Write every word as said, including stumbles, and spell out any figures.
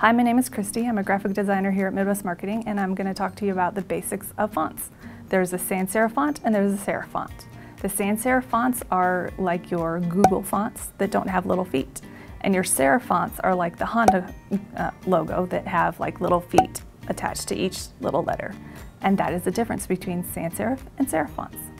Hi, my name is Christy. I'm a graphic designer here at Midwest Marketing, and I'm going to talk to you about the basics of fonts. There's a sans serif font and there's a serif font. The sans serif fonts are like your Google fonts that don't have little feet, and your serif fonts are like the Honda uh, logo that have like little feet attached to each little letter. And that is the difference between sans serif and serif fonts.